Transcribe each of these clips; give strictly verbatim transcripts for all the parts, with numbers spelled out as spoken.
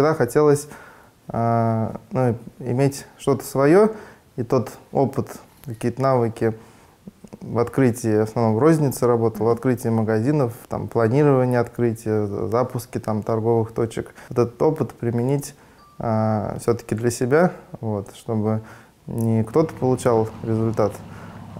всегда хотелось э, ну, иметь что-то свое, и тот опыт, какие-то навыки в открытии, в основном в рознице работал, в открытии магазинов, там, планирование открытия, запуски там, торговых точек. Вот этот опыт применить э, все-таки для себя, вот, чтобы не кто-то получал результат,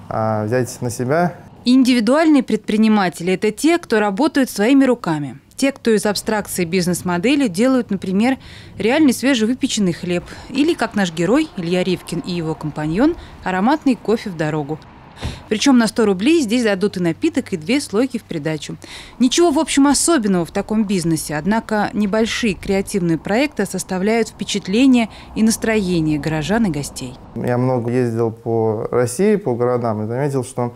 а взять на себя. Индивидуальные предприниматели – это те, кто работают своими руками. Те, кто из абстракции бизнес-модели делают, например, реальный свежевыпеченный хлеб. Или, как наш герой Илья Ривкин и его компаньон, ароматный кофе в дорогу. Причем на сто рублей здесь дадут и напиток, и две слойки в придачу. Ничего, в общем, особенного в таком бизнесе. Однако небольшие креативные проекты составляют впечатление и настроение горожан и гостей. Я много ездил по России, по городам, и заметил, что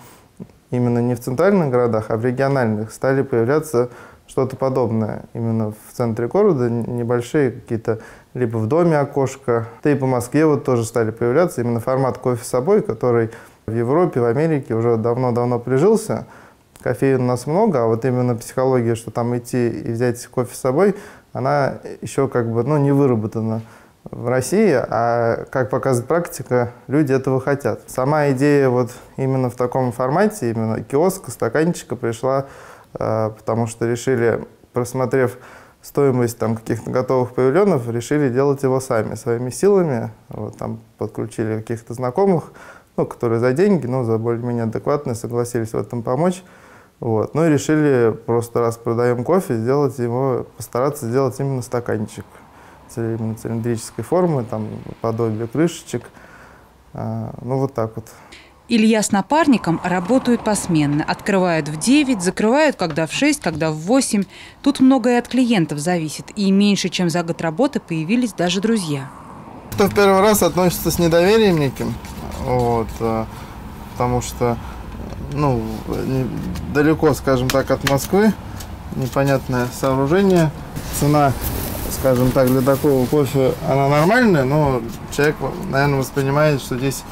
именно не в центральных городах, а в региональных стали появляться что-то подобное. Именно в центре города небольшие какие-то, либо в доме окошко. Да и по Москве вот тоже стали появляться именно формат кофе с собой, который в Европе, в Америке уже давно-давно прижился. Кофеин у нас много, а вот именно психология, что там идти и взять кофе с собой, она еще как бы ну, не выработана в России, а, как показывает практика, люди этого хотят. Сама идея вот именно в таком формате, именно киоска, стаканчика пришла, э, потому что решили, просмотрев стоимость там каких-то готовых павильонов, решили делать его сами, своими силами. Вот, там подключили каких-то знакомых, ну, которые за деньги, но ну, за более-менее адекватные, согласились в этом помочь. Вот. Ну и решили просто, раз продаем кофе, сделать его, постараться сделать именно стаканчик. Именно цилиндрической формы, там, подобие крышечек. Ну, вот так вот. Илья с напарником работают посменно. Открывают в девять, закрывают когда в шесть, когда в восемь. Тут многое от клиентов зависит. И меньше, чем за год работы, появились даже друзья. Кто в первый раз относится с недоверием неким, вот, потому что, ну, далеко, скажем так, от Москвы. Непонятное сооружение, цена... Скажем так, для такого кофе она нормальная, но человек, наверное, воспринимает, что здесь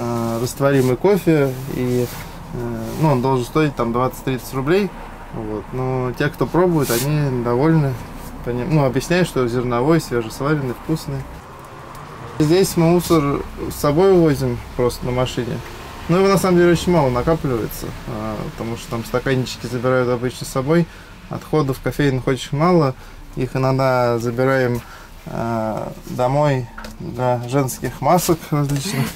э, растворимый кофе, и э, ну, он должен стоить там двадцать-тридцать рублей. Вот. Но те, кто пробует, они довольны, ну, объясняют, что зерновой, свежесваренный, вкусный. Здесь мы мусор с собой возим просто на машине. Но его на самом деле очень мало накапливается, э, потому что там стаканчики забирают обычно с собой, отходов кофейных очень мало. Их иногда забираем э, домой для женских масок различных,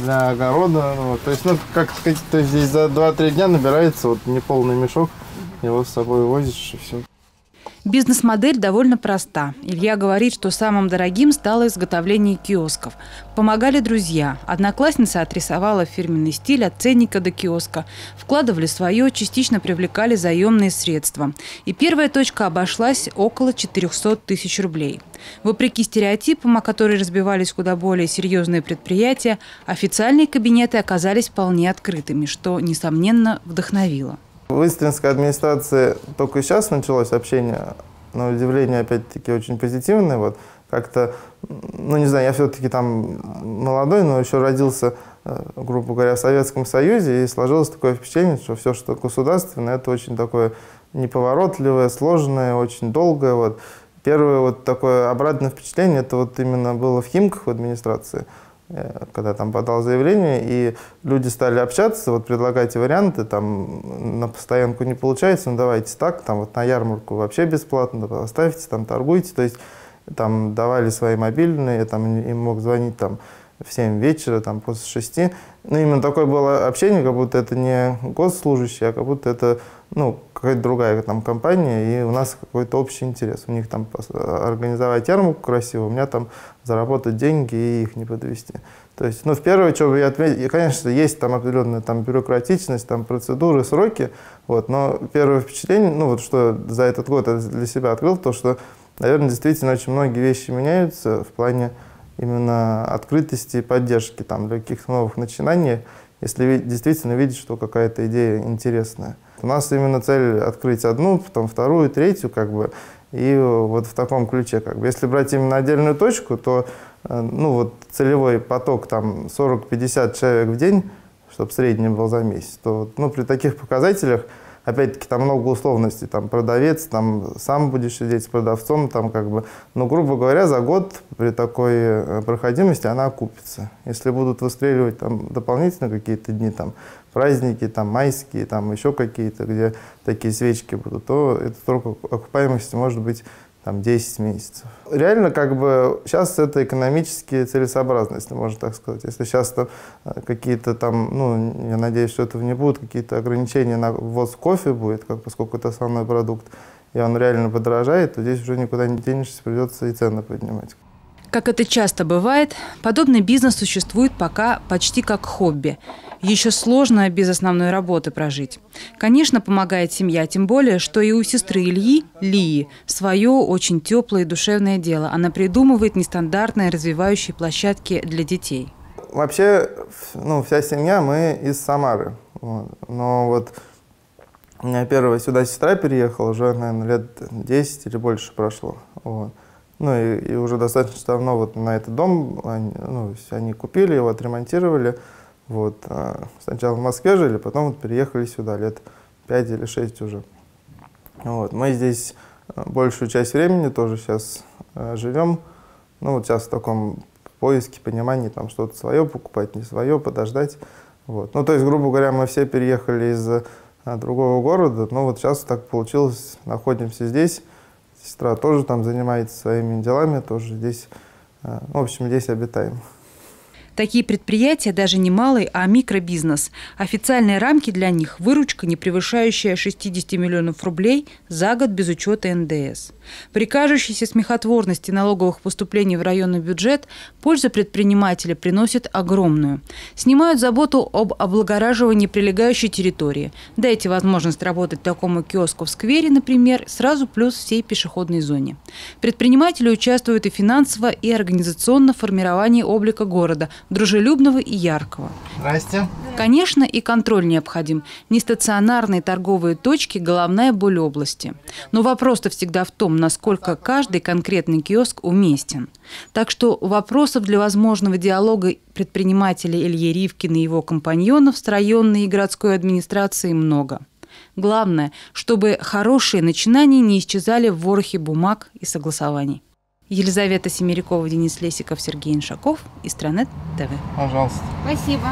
для огорода. Вот. То есть, ну, как сказать, то есть здесь за два-три дня набирается вот неполный мешок, его с собой возишь и все. Бизнес-модель довольно проста. Илья говорит, что самым дорогим стало изготовление киосков. Помогали друзья. Одноклассница отрисовала фирменный стиль от ценника до киоска. Вкладывали свое, частично привлекали заемные средства. И первая точка обошлась около четырёхсот тысяч рублей. Вопреки стереотипам, о которых разбивались куда более серьезные предприятия, официальные кабинеты оказались вполне открытыми, что, несомненно, вдохновило. В Истринской администрации только сейчас началось общение, на удивление, опять-таки, очень позитивное. Вот. Как-то, ну не знаю, я все-таки там молодой, но еще родился, грубо говоря, в Советском Союзе, и сложилось такое впечатление, что все, что государственное, это очень такое неповоротливое, сложное, очень долгое. Вот. Первое вот такое обратное впечатление, это вот именно было в Химках, в администрации, когда там подал заявление, и люди стали общаться, вот предлагайте варианты, там на постоянку не получается, ну давайте так, там вот на ярмарку вообще бесплатно, оставьте, там торгуйте, то есть там давали свои мобильные, там им мог звонить там в семь вечера, там после шести. Ну именно такое было общение, как будто это не госслужащие, а как будто это ну, какая-то другая там компания, и у нас какой-то общий интерес. У них там организовать ярмарку красиво, у меня там заработать деньги и их не подвести. То есть, ну, в первое, что бы я отметил, конечно, есть там определенная там бюрократичность, там процедуры, сроки, вот, но первое впечатление, ну, вот что за этот год я для себя открыл, то, что, наверное, действительно очень многие вещи меняются в плане именно открытости и поддержки там, для каких-то новых начинаний, если действительно видишь, что какая-то идея интересная. У нас именно цель открыть одну, потом вторую, третью, как бы, и вот в таком ключе. Как бы. Если брать именно отдельную точку, то ну, вот, целевой поток там сорок-пятьдесят человек в день, чтобы средний был за месяц, то ну, при таких показателях опять-таки там много условностей, там продавец, там сам будешь сидеть с продавцом, там как бы, но грубо говоря, за год при такой проходимости она окупится. Если будут выстреливать там дополнительно какие-то дни, там праздники, там майские, там еще какие-то, где такие свечки будут, то этот срок окупаемости может быть там десять месяцев. Реально, как бы, сейчас это экономически целесообразно, если можно так сказать. Если сейчас какие-то там, ну, я надеюсь, что этого не будут, какие-то ограничения на ввоз кофе будет, как, поскольку это основной продукт, и он реально подорожает, то здесь уже никуда не денешься, придется и цены поднимать. Как это часто бывает, подобный бизнес существует пока почти как хобби. Еще сложно без основной работы прожить. Конечно, помогает семья, тем более, что и у сестры Ильи, Лии, свое очень теплое и душевное дело. Она придумывает нестандартные развивающие площадки для детей. Вообще, ну, вся семья, мы из Самары. Вот. Но вот у меня первая сюда сестра переехала, уже, наверное, лет десять или больше прошло. Вот. Ну и, и уже достаточно давно вот на этот дом они, ну, они купили, его отремонтировали. Вот. Сначала в Москве жили, потом вот переехали сюда лет пять или шесть уже. Вот. Мы здесь большую часть времени тоже сейчас э, живем. Ну вот сейчас в таком поиске, понимании, там что-то свое покупать, не свое, подождать. Вот. Ну то есть, грубо говоря, мы все переехали из э, другого города, но вот сейчас так получилось, находимся здесь. Сестра тоже там занимается своими делами, тоже здесь, в общем, здесь обитаем. Такие предприятия даже не малый, а микробизнес. Официальные рамки для них – выручка, не превышающая шестидесяти миллионов рублей за год без учета эн дэ эс. При кажущейся смехотворности налоговых поступлений в районный бюджет польза предпринимателя приносит огромную. Снимают заботу об облагораживании прилегающей территории. Дайте возможность работать такому киоску в сквере, например, сразу плюс всей пешеходной зоне. Предприниматели участвуют и финансово, и организационно в формировании облика города – дружелюбного и яркого. Здрасте. Конечно, и контроль необходим. Нестационарные торговые точки – головная боль области. Но вопрос-то всегда в том, насколько каждый конкретный киоск уместен. Так что вопросов для возможного диалога предпринимателей Ильи Ривкина и его компаньонов с районной и городской администрацией много. Главное, чтобы хорошие начинания не исчезали в ворохе бумаг и согласований. Елизавета Семерякова, Денис Лесиков, Сергей Иншаков и Странет тэ вэ. Пожалуйста. Спасибо.